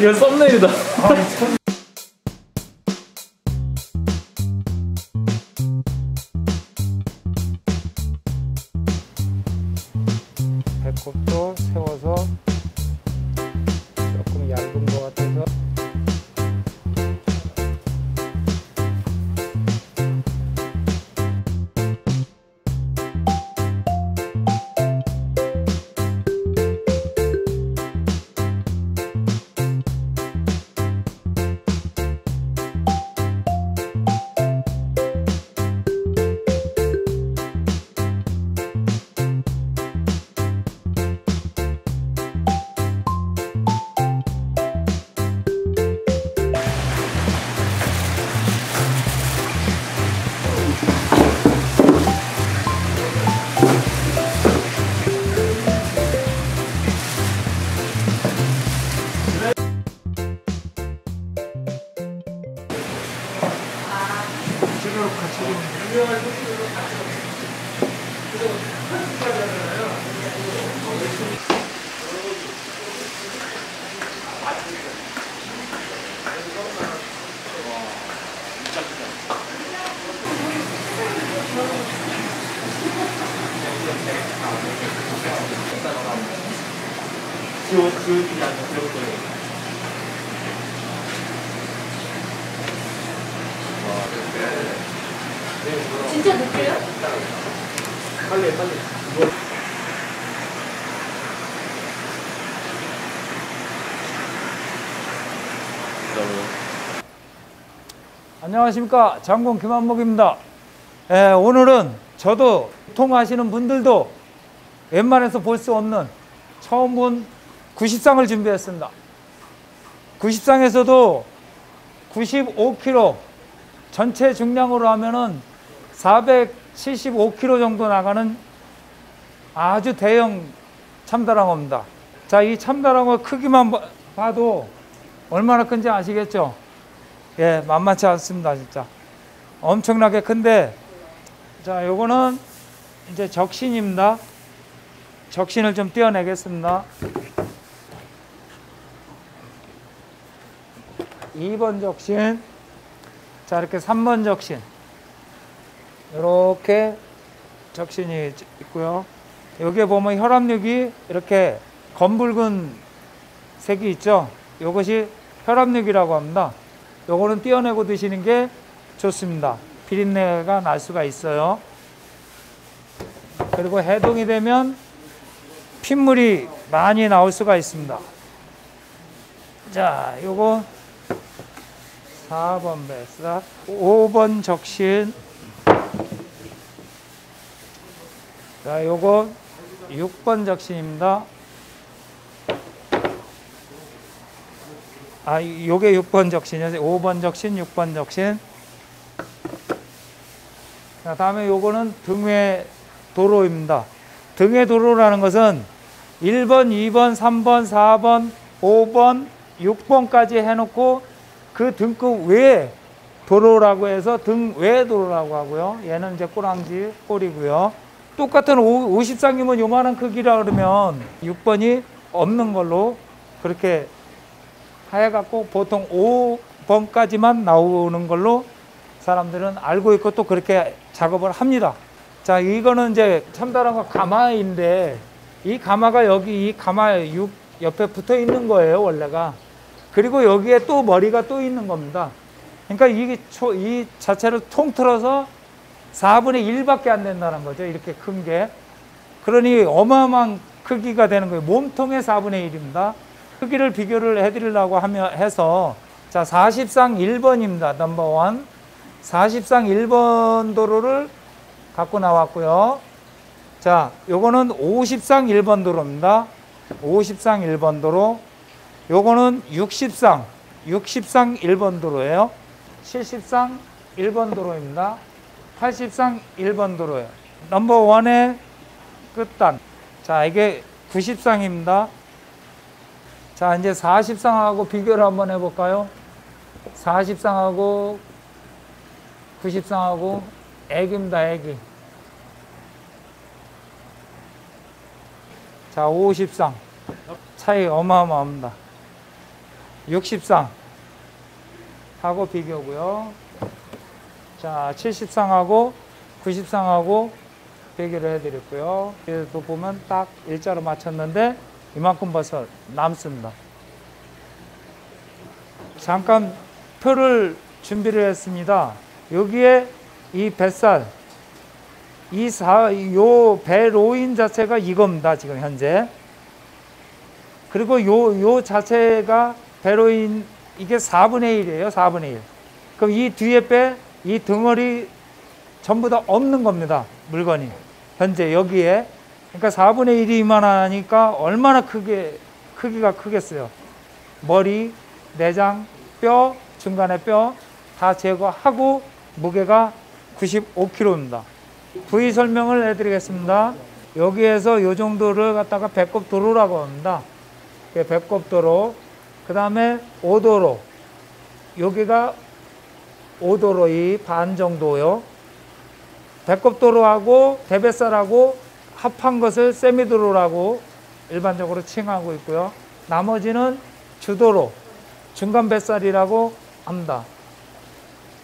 이거 썸네일이다. 배꼽도 세워서 조금 얇은 것 같아서 진짜 늦게요? 빨리. 안녕하십니까, 장군 김한목입니다. 오늘은 저도 통하시는 분들도 웬만해서 볼 수 없는 처음 본 구십상을 준비했습니다. 구십상에서도 95kg 전체 중량으로 하면은 475kg 정도 나가는 아주 대형 참다랑어입니다. 자, 이 참다랑어 크기만 봐도 얼마나 큰지 아시겠죠? 예, 만만치 않습니다, 진짜. 엄청나게 큰데, 자, 요거는 이제 적신입니다. 적신을 좀 떼어내겠습니다. 2번 적신. 자, 이렇게 3번 적신. 이렇게 적신이 있고요. 여기에 보면 혈압육이 이렇게 검붉은 색이 있죠. 이것이 혈압육이라고 합니다. 요거는 떼어내고 드시는 게 좋습니다. 비린내가 날 수가 있어요. 그리고 해동이 되면 핏물이 많이 나올 수가 있습니다. 자, 요거 4번 뱃살, 5번 적신. 자, 요거 6번 적신입니다. 아, 요게 6번 적신이요. 5번 적신, 6번 적신. 자, 다음에 요거는 등의 도로입니다. 등의 도로라는 것은 1번, 2번, 3번, 4번, 5번, 6번까지 해놓고 그 등급 외 도로라고 해서 등외 도로라고 하고요. 얘는 이제 꼬랑지 꼴이고요. 똑같은 50상이면 요만한 크기라 그러면 6번이 없는 걸로 그렇게 해갖고 보통 5번까지만 나오는 걸로 사람들은 알고 있고 또 그렇게 작업을 합니다. 자, 이거는 이제 참다랑어 가마인데 이 가마가 여기 이 가마 6 옆에 붙어 있는 거예요, 원래가. 그리고 여기에 또 머리가 또 있는 겁니다. 그러니까 이 자체를 통틀어서 4분의 1밖에 안 된다는 거죠, 이렇게 큰 게. 그러니 어마어마한 크기가 되는 거예요. 몸통의 4분의 1입니다. 크기를 비교를 해드리려고 해서 자, 40상 1번입니다. 넘버원. 40상 1번 도로를 갖고 나왔고요. 자, 요거는 50상 1번 도로입니다. 50상 1번 도로. 요거는 60상 1번 도로예요. 70상 1번 도로입니다. 80상 1번 도로예요. 넘버원의 끝단. 자, 이게 90상입니다. 자, 이제 40상하고 비교를 한번 해볼까요? 40상하고 90상하고 애기입니다, 애기. 자, 50상. 차이 어마어마합니다. 63하고 비교고요. 자, 70상하고 90상하고 비교를 해드렸고요. 여기도 보면 딱 일자로 맞췄는데 이만큼 버섯 남습니다. 잠깐 표를 준비를 했습니다. 여기에 이 뱃살, 요 배 로인 자체가 이겁니다. 지금 현재. 그리고 요 자체가 배 로인, 이게 4분의 1이에요. 4분의 1. 그럼 이 뒤에 배, 이 덩어리 전부 다 없는 겁니다. 물건이. 현재 여기에. 그러니까 4분의 1이 이만하니까 얼마나 크기가 크겠어요. 머리, 내장, 뼈, 중간에 뼈 다 제거하고 무게가 95kg입니다. 부위 설명을 해드리겠습니다. 여기에서 이 정도를 갖다가 배꼽 도로라고 합니다. 배꼽 도로, 그 다음에 오도로, 여기가 오도로 이 반 정도요. 배꼽 도로하고 대뱃살하고 합한 것을 세미도로라고 일반적으로 칭하고 있고요. 나머지는 주도로, 중간 뱃살이라고 합니다.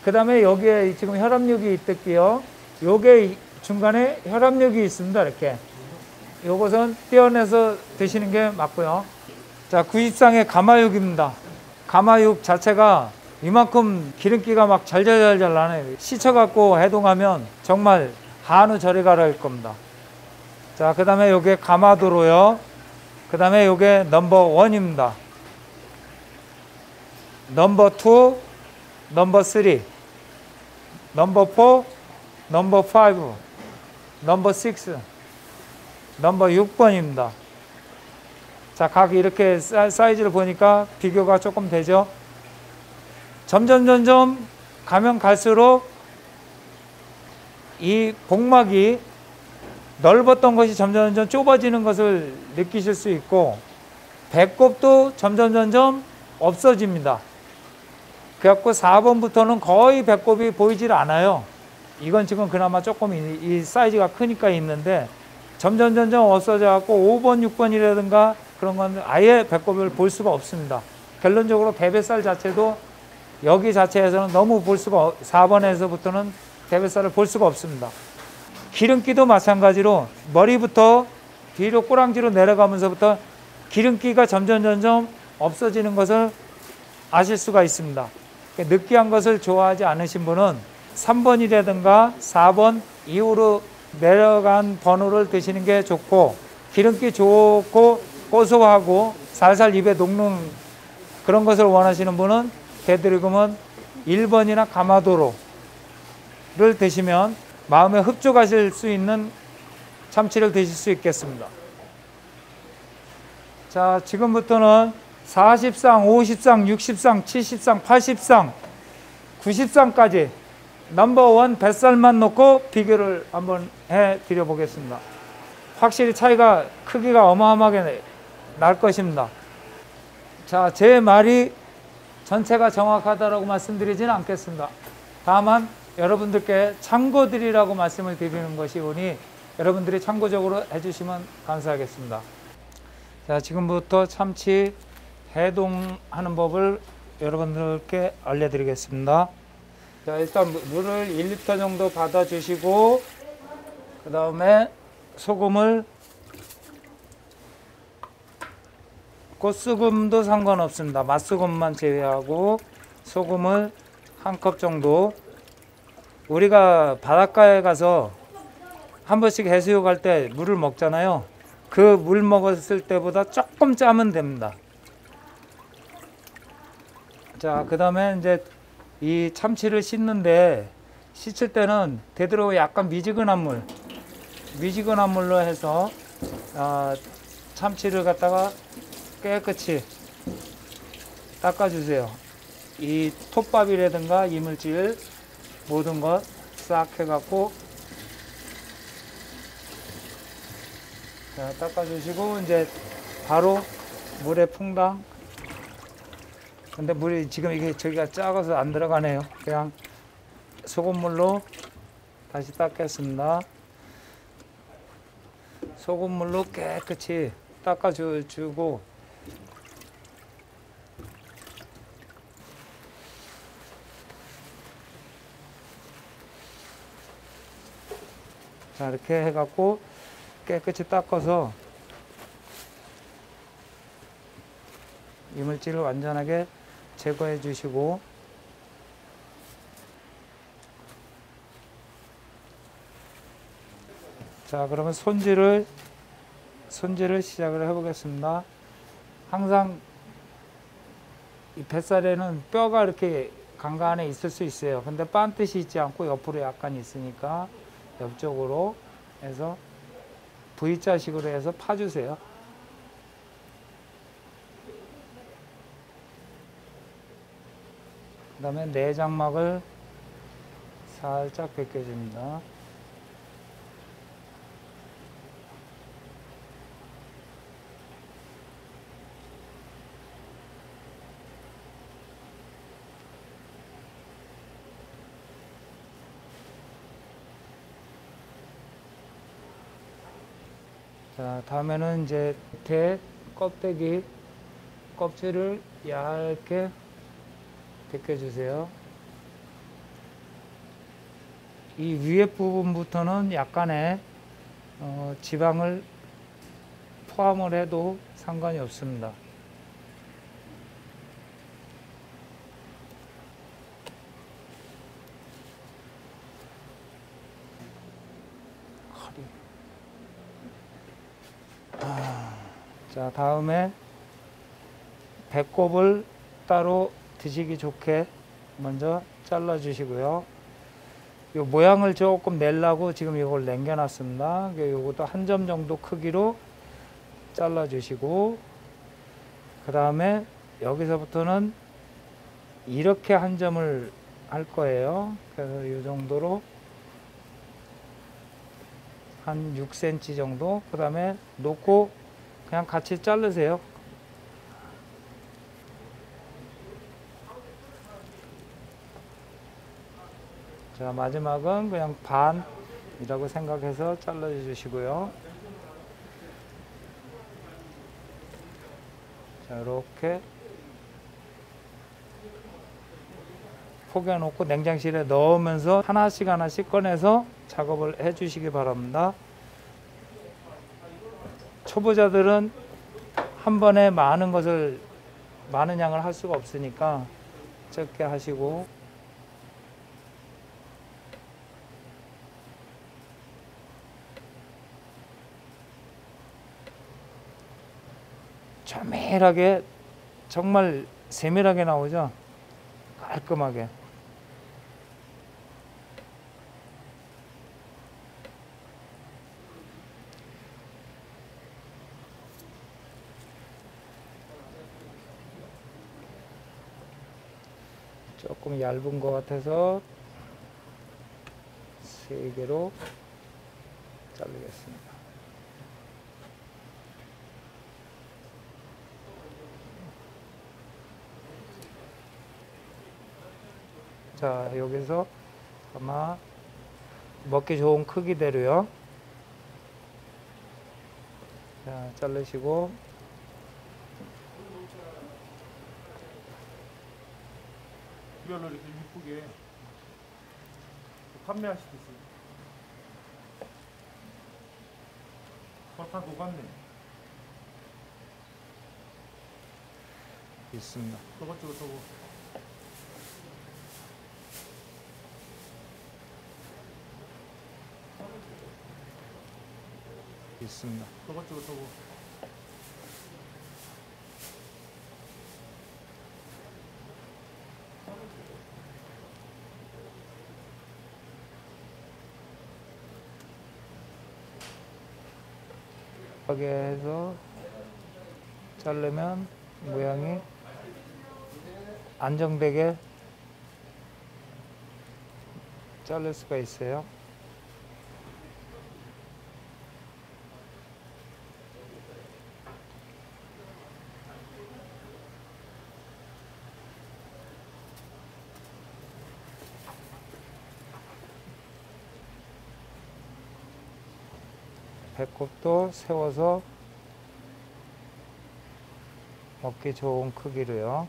그 다음에 여기에 지금 혈압육이 있겠고요. 요게 중간에 혈압력이 있습니다. 이렇게. 요것은 떼어내서 드시는 게 맞고요. 자, 90상의 가마육입니다. 가마육 자체가 이만큼 기름기가 막 잘잘잘잘 나네요. 씻어갖고 해동하면 정말 한우 저리 가라 할 겁니다. 자, 그 다음에 요게 가마도로요. 그 다음에 요게 넘버 1입니다. 넘버 2, 넘버 3, 넘버 4, 넘버 5, 넘버 6, 넘버 6번입니다. 자, 각 이렇게 사이즈를 보니까 비교가 조금 되죠. 점점 가면 갈수록 이 복막이 넓었던 것이 점점 좁아지는 것을 느끼실 수 있고, 배꼽도 점점 없어집니다. 그래갖고 4번부터는 거의 배꼽이 보이질 않아요. 이건 지금 그나마 조금 이 사이즈가 크니까 있는데 점점 없어져갖고 5번, 6번이라든가 그런 건 아예 배꼽을 볼 수가 없습니다. 결론적으로 대뱃살 자체도 여기 자체에서는 너무 볼 수가, 4번에서부터는 대뱃살을 볼 수가 없습니다. 기름기도 마찬가지로 머리부터 뒤로 꼬랑지로 내려가면서부터 기름기가 점점 없어지는 것을 아실 수가 있습니다. 느끼한 것을 좋아하지 않으신 분은 3번이라든가 4번 이후로 내려간 번호를 드시는 게 좋고, 기름기 좋고 고소하고 살살 입에 녹는 그런 것을 원하시는 분은 대드리금은 1번이나 가마도로를 드시면 마음에 흡족하실 수 있는 참치를 드실 수 있겠습니다. 자, 지금부터는 40상, 50상, 60상, 70상, 80상, 90상까지 넘버 1 뱃살만 놓고 비교를 한번 해드려 보겠습니다. 확실히 차이가, 크기가 어마어마하게 날 것입니다. 자, 제 말이 전체가 정확하다라고 말씀드리지는 않겠습니다. 다만 여러분들께 참고드리라고 말씀을 드리는 것이 오니 여러분들이 참고적으로 해주시면 감사하겠습니다. 자, 지금부터 참치 해동하는 법을 여러분들께 알려드리겠습니다. 자, 일단 물을 1리터 정도 받아주시고, 그 다음에 소금을, 꽃소금도 상관없습니다. 맛소금만 제외하고 소금을 한 컵 정도. 우리가 바닷가에 가서 한 번씩 해수욕 할 때 물을 먹잖아요. 그 물 먹었을 때보다 조금 짜면 됩니다. 자, 그 다음에 이제 이 참치를 씻는데, 씻을 때는 되도록 약간 미지근한 물로 해서 참치를 갖다가 깨끗이 닦아주세요. 이 톱밥이라든가 이물질 모든 것 싹 해갖고, 자, 닦아주시고 이제 바로 물에 퐁당. 근데 물이 지금 이게 저기가 작아서 안 들어가네요. 그냥 소금물로 다시 닦겠습니다. 소금물로 깨끗이 닦아주고, 자, 이렇게 해갖고 깨끗이 닦아서 이물질을 완전하게 제거해 주시고, 자, 그러면 손질을 시작을 해 보겠습니다. 항상 이 뱃살에는 뼈가 이렇게 간간에 있을 수 있어요. 근데 반듯이 있지 않고 옆으로 약간 있으니까 옆쪽으로 해서 V자식으로 해서 파주세요. 그 다음에 내장막을 살짝 벗겨줍니다. 자, 다음에는 이제 밑에 껍데기, 껍질을 얇게 벗겨주세요. 이 위에 부분부터는 약간의 지방을 포함을 해도 상관이 없습니다. 자, 다음에 배꼽을 따로 드시기 좋게 먼저 잘라 주시고요. 요 모양을 조금 내려고 지금 이걸 남겨놨습니다. 요것도 한 점 정도 크기로 잘라 주시고, 그 다음에 여기서부터는 이렇게 한 점을 할 거예요. 그래서 이 정도로 한 6cm 정도, 그 다음에 놓고 그냥 같이 자르세요. 자, 마지막은 그냥 반이라고 생각해서 잘라주시고요. 자, 이렇게 포개놓고 냉장실에 넣으면서 하나씩 하나씩 꺼내서 작업을 해주시기 바랍니다. 초보자들은 한 번에 많은 양을 할 수가 없으니까 적게 하시고, 조밀하게, 정말 세밀하게 나오죠? 깔끔하게. 조금 얇은 것 같아서 3개로 자르겠습니다. 자, 여기서 아마 먹기 좋은 크기대로요. 자, 자르시고, 별로 이렇게 이쁘게 판매할 수도 있어요. 벌판 녹았네. 있습니다. 저것저것 저거. 있습니다. 저것저것 저거. 이렇게 해서 자르면 모양이 안정되게 자를 수가 있어요. 배꼽도 세워서 먹기 좋은 크기로요.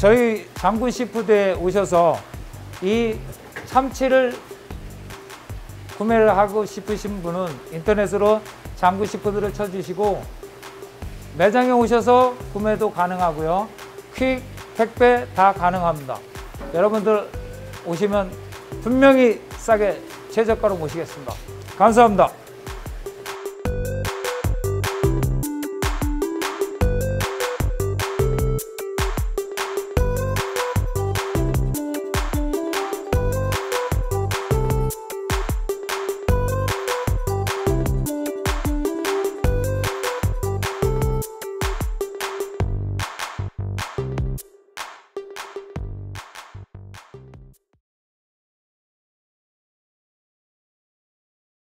저희 장군 시푸드에 오셔서 이 참치를 구매를 하고 싶으신 분은 인터넷으로 장군 시푸드를 쳐주시고 매장에 오셔서 구매도 가능하고요. 퀵, 택배 다 가능합니다. 여러분들 오시면 분명히 싸게 최저가로 모시겠습니다. 감사합니다.